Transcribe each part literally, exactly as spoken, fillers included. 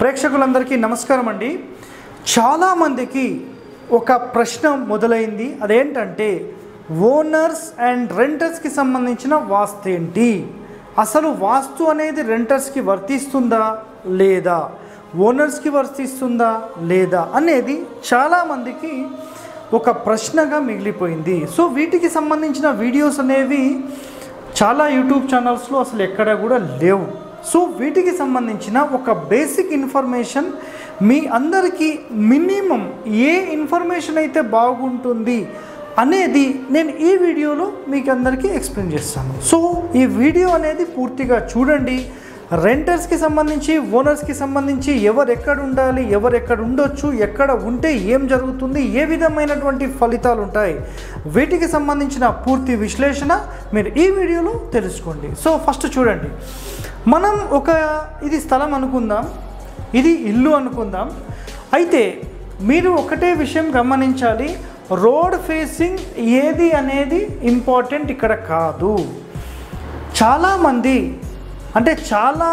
ప్రేక్షకులందరికీ నమస్కారం అండి। చాలా మందికి ఒక ప్రశ్న మొదలైంది, అదేంటంటే ఓనర్స్ అండ్ రెంటర్స్ కి సంబంధించిన వాస్తు ఏంటి, అసలు వాస్తు అనేది రెంటర్స్ కి వర్తిస్తుందా లేదా ఓనర్స్ కి వర్తిస్తుందా లేదా అనేది చాలా మందికి ఒక ప్రశ్నగా మిగిలిపోయింది। సో వీటికి సంబంధించిన వీడియోస్ అనేవి చాలా యూట్యూబ్ ఛానల్స్లో అసలు ఎక్కడ కూడా లేవు। సో వీటికి సంబంధించిన ఒక బేసిక్ ఇన్ఫర్మేషన్ మీ అందరికీ మినిమం ఏ ఇన్ఫర్మేషన్ అయితే బాగుంటుంది అనేది నేను ఈ వీడియోలో మీకు అందరికీ ఎక్స్ప్లెయిన్ చేస్తాను। సో ఈ వీడియో అనేది పూర్తిగా చూడండి। రెంటర్స్కి సంబంధించి ఓనర్స్కి సంబంధించి ఎవరు ఎక్కడ ఉండాలి, ఎవరు ఎక్కడ ఉండొచ్చు, ఎక్కడ ఉంటే ఏం జరుగుతుంది, ఏ విధమైనటువంటి ఫలితాలు ఉంటాయి, వీటికి సంబంధించిన పూర్తి విశ్లేషణ మీరు ఈ వీడియోలో తెలుసుకోండి। సో ఫస్ట్ చూడండి, మనం ఒక ఇది స్థలం అనుకుందాం, ఇది ఇల్లు అనుకుందాం। అయితే మీరు ఒకటే విషయం గమనించాలి, రోడ్ ఫేసింగ్ ఏది అనేది ఇంపార్టెంట్ ఇక్కడ కాదు। చాలామంది అంటే చాలా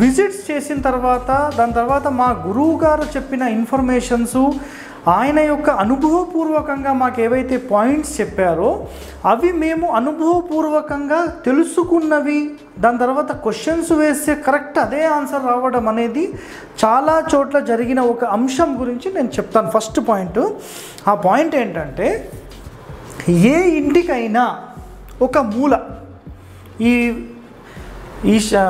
విజిట్స్ చేసిన తర్వాత దాని తర్వాత మా గురువు గారు చెప్పిన ఇన్ఫర్మేషన్సు ఆయన యొక్క అనుభవపూర్వకంగా మాకు ఏవైతే పాయింట్స్ చెప్పారో అవి మేము అనుభవపూర్వకంగా తెలుసుకున్నవి, దాని తర్వాత క్వశ్చన్స్ వేస్తే కరెక్ట్ అదే ఆన్సర్ రావడం అనేది చాలా చోట్ల జరిగిన ఒక అంశం గురించి నేను చెప్తాను। ఫస్ట్ పాయింట్, ఆ పాయింట్ ఏంటంటే ఏ ఇంటికైనా ఒక మూల, ఈ ఈశా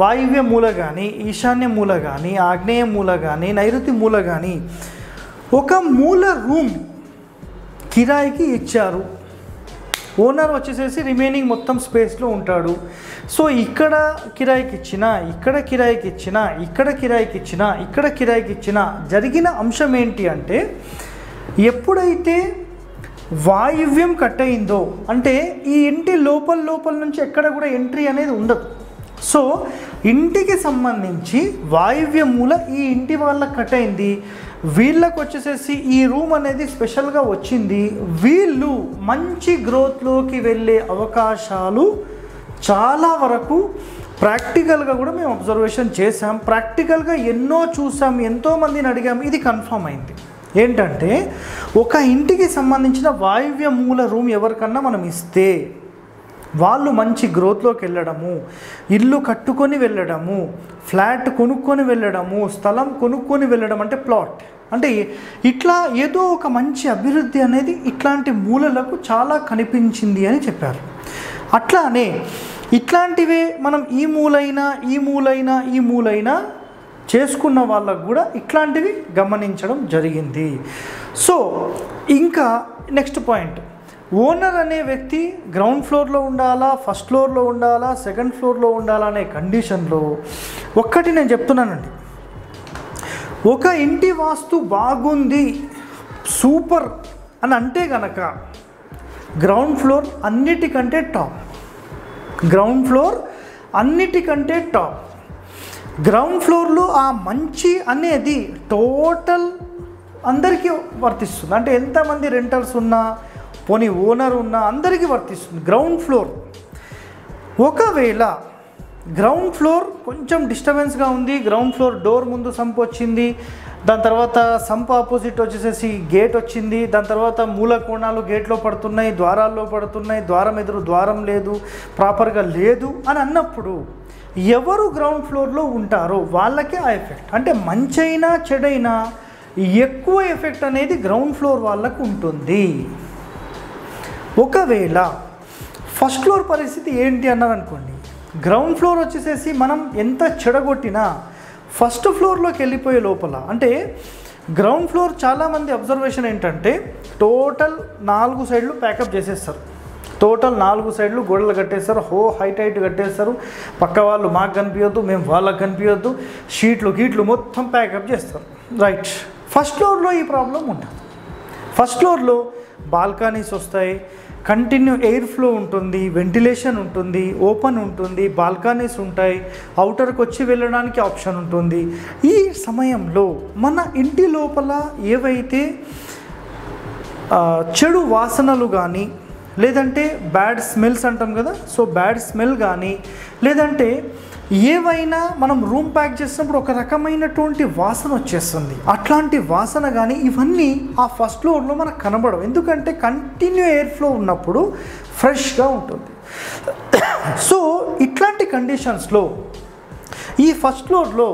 వాయువ్య మూల కానీ, ఈశాన్య మూల కానీ, ఆగ్నేయ మూల కానీ, నైరుతి మూల కానీ ఒక మూల రూమ్ కిరాయికి ఇచ్చారు, ఓనర్ వచ్చేసేసి రిమైనింగ్ మొత్తం స్పేస్లో ఉంటాడు। సో ఇక్కడ కిరాయికి ఇచ్చినా, ఇక్కడ కిరాయికి ఇచ్చినా, ఇక్కడ కిరాయికి ఇచ్చినా, ఇక్కడ కిరాయికి ఇచ్చినా జరిగిన అంశం ఏంటి అంటే ఎప్పుడైతే వాయువ్యం కట్ అయిందో అంటే ఈ ఇంటి లోపల లోపల నుంచి ఎక్కడ కూడా ఎంట్రీ అనేది ఉండదు। సో ఇంటికి సంబంధించి వాయువ్య మూల ఈ ఇంటి వాళ్ళకి కట్ అయింది, వీళ్ళకి వచ్చేసేసి ఈ రూమ్ అనేది స్పెషల్గా వచ్చింది, వీళ్ళు మంచి గ్రోత్లోకి వెళ్ళే అవకాశాలు చాలా వరకు ప్రాక్టికల్గా కూడా మేము అబ్జర్వేషన్ చేసాం, ప్రాక్టికల్గా ఎన్నో చూసాం, ఎంతోమందిని అడిగాం, ఇది కన్ఫర్మ్ అయింది। ఏంటంటే ఒక ఇంటికి సంబంధించిన వాయువ్య మూల రూమ్ ఎవరికన్నా మనం ఇస్తే వాళ్ళు మంచి గ్రోత్లోకి వెళ్ళడము, ఇల్లు కట్టుకొని వెళ్ళడము, ఫ్లాట్ కొనుక్కొని వెళ్ళడము, స్థలం కొనుక్కొని వెళ్ళడం అంటే ప్లాట్ అంటే ఇట్లా ఏదో ఒక మంచి అభివృద్ధి అనేది ఇట్లాంటి మూలలకు చాలా కనిపించింది అని చెప్పారు। అట్లానే ఇట్లాంటివే మనం ఈ మూలైనా, ఈ మూలైనా, ఈ మూలైనా చేసుకున్న వాళ్ళకు కూడా ఇట్లాంటివి గమనించడం జరిగింది। సో ఇంకా నెక్స్ట్ పాయింట్, ఓనర్ అనే వ్యక్తి గ్రౌండ్ ఫ్లోర్లో ఉండాలా, ఫస్ట్ ఫ్లోర్లో ఉండాలా, సెకండ్ ఫ్లోర్లో ఉండాలా అనే కండిషన్లో ఒక్కటి నేను చెప్తున్నానండి, ఒక ఇంటి వాస్తు బాగుంది సూపర్ అని అంటే కనుక గ్రౌండ్ ఫ్లోర్ అన్నిటికంటే టాప్, గ్రౌండ్ ఫ్లోర్ అన్నిటికంటే టాప్, గ్రౌండ్ ఫ్లోర్లో ఆ మంచి అనేది టోటల్ అందరికీ వర్తిస్తుంది, అంటే ఎంతమంది రెంటర్స్ ఉన్నా పోనీ ఓనర్ ఉన్నా అందరికీ వర్తిస్తుంది గ్రౌండ్ ఫ్లోర్। ఒకవేళ గ్రౌండ్ ఫ్లోర్ కొంచెం డిస్టర్బెన్స్గా ఉంది, గ్రౌండ్ ఫ్లోర్ డోర్ ముందు సంప్ వచ్చింది, దాని తర్వాత సంప్ ఆపోజిట్ వచ్చేసేసి గేట్ వచ్చింది, దాని తర్వాత మూల కోణాలు గేట్లో పడుతున్నాయి, ద్వారాల్లో పడుతున్నాయి, ద్వారం ఎదురు ద్వారం లేదు, ప్రాపర్గా లేదు అని అన్నప్పుడు ఎవరు గ్రౌండ్ ఫ్లోర్లో ఉంటారో వాళ్ళకే ఆ ఎఫెక్ట్, అంటే మంచైనా చెడైనా ఎక్కువ ఎఫెక్ట్ అనేది గ్రౌండ్ ఫ్లోర్ వాళ్ళకు ఉంటుంది। ఒకవేళ ఫస్ట్ ఫ్లోర్ పరిస్థితి ఏంటి అన్నారనుకోండి, గ్రౌండ్ ఫ్లోర్ వచ్చేసేసి మనం ఎంత చెడగొట్టినా ఫస్ట్ ఫ్లోర్లోకి వెళ్ళిపోయే లోపల, అంటే గ్రౌండ్ ఫ్లోర్ చాలామంది అబ్జర్వేషన్ ఏంటంటే టోటల్ నాలుగు సైడ్లు ప్యాకప్ చేసేస్తారు, టోటల్ నాలుగు సైడ్లు గోడలు కట్టేస్తారు, హో హైట్ హైట్ కట్టేస్తారు, పక్క వాళ్ళు మాకు కనిపించద్దు, మేము వాళ్ళకి కనిపించద్దు, షీట్లు గీట్లు మొత్తం ప్యాకప్ చేస్తారు, రైట్। ఫస్ట్ ఫ్లోర్లో ఈ ప్రాబ్లం ఉండదు, ఫస్ట్ ఫ్లోర్లో బాల్కనీస్ వస్తాయి, కంటిన్యూ ఎయిర్ ఫ్లో ఉంటుంది, వెంటిలేషన్ ఉంటుంది, ఓపెన్ ఉంటుంది, బాల్కనీస్ ఉంటాయి, అవుటర్కి వచ్చి వెళ్ళడానికి ఆప్షన్ ఉంటుంది। ఈ సమయంలో మన ఇంటి లోపల ఏవైతే చెడు వాసనలు కానీ లేదంటే బ్యాడ్ స్మెల్స్ అంటాం కదా, సో బ్యాడ్ స్మెల్ కానీ లేదంటే ఏవైనా మనం రూమ్ ప్యాక్ చేసినప్పుడు ఒక రకమైనటువంటి వాసన వచ్చేస్తుంది, అట్లాంటి వాసన కానీ ఇవన్నీ ఆ ఫస్ట్ ఫ్లోర్లో మనకు కనబడవు. ఎందుకంటే కంటిన్యూ ఎయిర్ ఫ్లో ఉన్నప్పుడు ఫ్రెష్గా ఉంటుంది. సో ఇట్లాంటి కండిషన్స్లో ఈ ఫస్ట్ ఫ్లోర్లో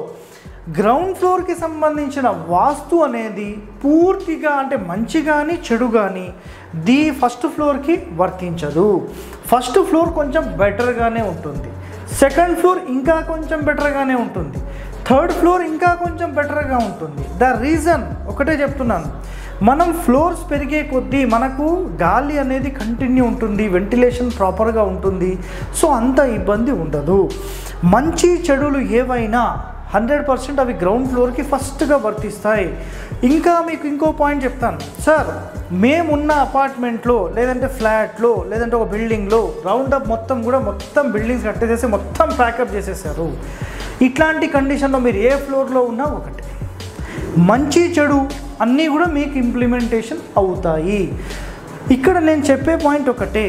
గ్రౌండ్ ఫ్లోర్కి సంబంధించిన వాస్తు అనేది పూర్తిగా అంటే మంచి కానీ చెడు కానీ ది ఫస్ట్ ఫ్లోర్కి వర్తించదు. ఫస్ట్ ఫ్లోర్ కొంచెం బెటర్గానే ఉంటుంది, సెకండ్ ఫ్లోర్ ఇంకా కొంచెం బెటర్గానే ఉంటుంది, థర్డ్ ఫ్లోర్ ఇంకా కొంచెం బెటర్గా ఉంటుంది. ద రీజన్ ఒకటే చెప్తున్నాను, మనం ఫ్లోర్స్ పెరిగే కొద్దీ మనకు గాలి అనేది కంటిన్యూ ఉంటుంది, వెంటిలేషన్ ప్రాపర్గా ఉంటుంది, సో అంత ఇబ్బంది ఉండదు. మంచి చెడులు ఏవైనా హండ్రెడ్ పర్సెంట్ అవి గ్రౌండ్ ఫ్లోర్కి ఫస్ట్గా వర్తిస్తాయి. ఇంకా మీకు ఇంకో పాయింట్ చెప్తాను సార్, మేమున్న అపార్ట్మెంట్లో లేదంటే ఫ్లాట్లో లేదంటే ఒక బిల్డింగ్లో రౌండప్ మొత్తం కూడా మొత్తం బిల్డింగ్స్ కట్టేసేసి మొత్తం ప్యాకప్ చేసేసారు. ఇట్లాంటి కండిషన్లో మీరు ఏ ఫ్లోర్లో ఉన్నా ఒకటి, మంచి చెడు అన్నీ కూడా మీకు ఇంప్లిమెంటేషన్ అవుతాయి. ఇక్కడ నేను చెప్పే పాయింట్ ఒకటే,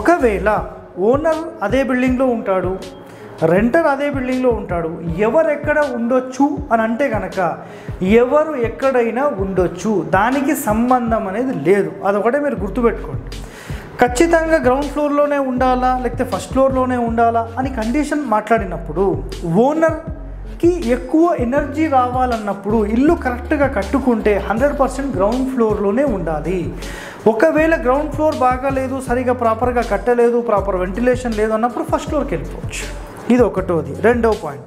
ఒకవేళ ఓనర్ అదే బిల్డింగ్లో ఉంటాడు, రెంటర్ అదే బిల్డింగ్లో ఉంటాడు, ఎవరెక్కడ ఉండొచ్చు అని అంటే కనుక ఎవరు ఎక్కడైనా ఉండొచ్చు, దానికి సంబంధం అనేది లేదు. అదొకటే మీరు గుర్తుపెట్టుకోండి. ఖచ్చితంగా గ్రౌండ్ ఫ్లోర్లోనే ఉండాలా లేకపోతే ఫస్ట్ ఫ్లోర్లోనే ఉండాలా అని కండిషన్ మాట్లాడినప్పుడు, ఓనర్కి ఎక్కువ ఎనర్జీ రావాలన్నప్పుడు ఇల్లు కరెక్ట్గా కట్టుకుంటే హండ్రెడ్ పర్సెంట్ గ్రౌండ్ ఫ్లోర్లోనే ఉండాలి. ఒకవేళ గ్రౌండ్ ఫ్లోర్ బాగాలేదు, సరిగా ప్రాపర్గా కట్టలేదు, ప్రాపర్ వెంటిలేషన్ లేదు అన్నప్పుడు ఫస్ట్ ఫ్లోర్కి వెళ్ళిపోవచ్చు. ఇది ఒకటోది. రెండో పాయింట్,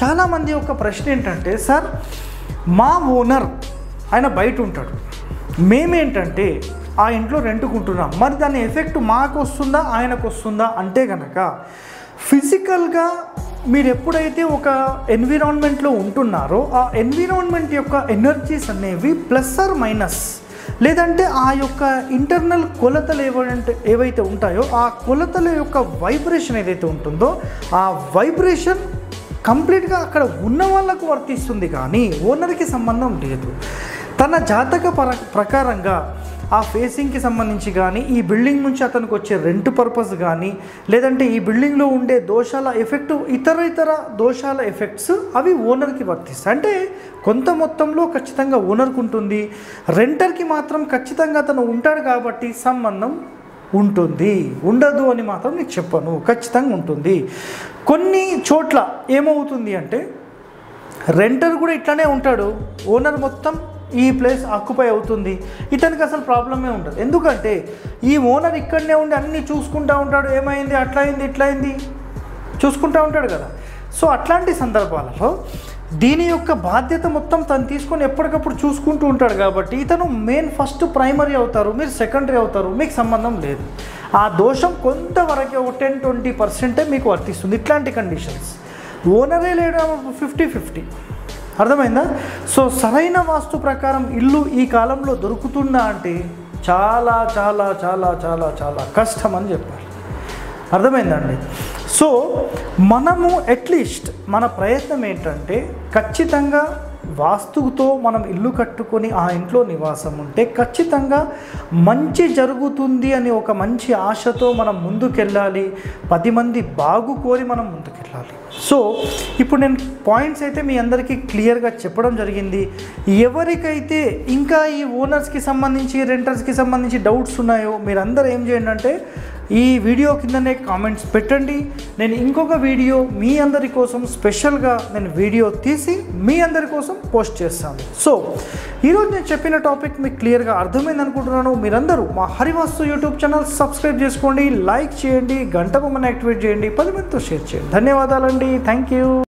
చాలామంది ఒక ప్రశ్న ఏంటంటే, సార్ మా ఓనర్ ఆయన బయట ఉంటాడు, మేమేంటంటే ఆ ఇంట్లో రెంటుకుంటున్నాం, మరి దాని ఎఫెక్ట్ మాకు వస్తుందా ఆయనకు వస్తుందా అంటే కనుక, ఫిజికల్గా మీరు ఎప్పుడైతే ఒక ఎన్విరాన్మెంట్లో ఉంటున్నారో ఆ ఎన్విరాన్మెంట్ యొక్క ఎనర్జీస్ అనేవి ప్లస్ ఆర్ మైనస్ లేదంటే ఆ యొక్క ఇంటర్నల్ కొలతలు ఏవంటే ఏవైతే ఉంటాయో ఆ కొలతల యొక్క వైబ్రేషన్ ఏదైతే ఉంటుందో ఆ వైబ్రేషన్ కంప్లీట్గా అక్కడ ఉన్న వాళ్ళకు వర్తిస్తుంది కానీ ఓనర్కి సంబంధం లేదు. తన జాతక పర ప్రకారంగా ఆ ఫేసింగ్కి సంబంధించి కానీ ఈ బిల్డింగ్ నుంచి అతనికి వచ్చే రెంట్ పర్పస్ కానీ లేదంటే ఈ బిల్డింగ్లో ఉండే దోషాల ఎఫెక్ట్ ఇతర ఇతర దోషాల ఎఫెక్ట్స్ అవి ఓనర్కి వర్తిస్తాయి. అంటే కొంత మొత్తంలో ఖచ్చితంగా ఓనర్కి ఉంటుంది, రెంటర్కి మాత్రం ఖచ్చితంగా అతను ఉంటాడు కాబట్టి సంబంధం ఉంటుంది, ఉండదు అని మాత్రం నేను చెప్పను, ఖచ్చితంగా ఉంటుంది. కొన్ని చోట్ల ఏమవుతుంది అంటే రెంటర్ కూడా ఇట్లానే ఉంటాడు, ఓనర్ మొత్తం ఈ ప్లేస్ ఆక్యుపై అవుతుంది, ఇతనికి అసలు ప్రాబ్లమే ఉండదు. ఎందుకంటే ఈ ఓనర్ ఇక్కడనే ఉండి అన్నీ చూసుకుంటూ ఉంటాడు, ఏమైంది అట్లా అయింది ఇట్లా అయింది చూసుకుంటూ ఉంటాడు కదా. సో అట్లాంటి సందర్భాలలో దీని యొక్క బాధ్యత మొత్తం తను తీసుకొని ఎప్పటికప్పుడు చూసుకుంటూ ఉంటాడు కాబట్టి ఇతను మెయిన్ ఫస్ట్ ప్రైమరీ అవుతారు, మీరు సెకండరీ అవుతారు, మీకు సంబంధం లేదు. ఆ దోషం కొంతవరకు ఒక టెన్ ట్వంటీ పర్సెంటే మీకు వర్తిస్తుంది ఇట్లాంటి కండిషన్స్. ఓనరే లేడు ఫిఫ్టీ ఫిఫ్టీ, అర్థమైందా? సో సరైన వాస్తు ప్రకారం ఇల్లు ఈ కాలంలో దొరుకుతుందా అంటే చాలా చాలా చాలా చాలా చాలా కష్టం అని చెప్పాలి, అర్థమైందండి? సో మనము అట్లీస్ట్ మన ప్రయత్నం ఏంటంటే ఖచ్చితంగా వాస్తుతో మనం ఇల్లు కట్టుకొని ఆ ఇంట్లో నివాసం ఉంటే ఖచ్చితంగా మంచి జరుగుతుంది అని ఒక మంచి ఆశతో మనం ముందుకెళ్ళాలి, పది మంది బాగు కోరి మనం ముందుకెళ్ళాలి. సో ఇప్పుడు నేను పాయింట్స్ అయితే మీ అందరికీ క్లియర్గా చెప్పడం జరిగింది. ఎవరికైతే ఇంకా ఈ ఓనర్స్కి సంబంధించి రెంటర్స్కి సంబంధించి డౌట్స్ ఉన్నాయో మీరందరూ ఏం చేయండి అంటే ఈ వీడియో కిందనే కామెంట్స్ పెట్టండి. నేను ఇంకొక వీడియో మీ అందరి కోసం స్పెషల్గా నేను వీడియో తీసి మీ అందరి కోసం పోస్ట్ చేస్తాను. సో ఈరోజు నేను చెప్పిన టాపిక్ మీకు క్లియర్గా అర్థమైంది అనుకుంటున్నాను. మీరందరూ మా హరివాస్తు యూట్యూబ్ ఛానల్ సబ్స్క్రైబ్ చేసుకోండి, లైక్ చేయండి, గంట బొమ్మను యాక్టివేట్ చేయండి, పది మందితో షేర్ చేయండి. ధన్యవాదాలండి, థ్యాంక్ యూ.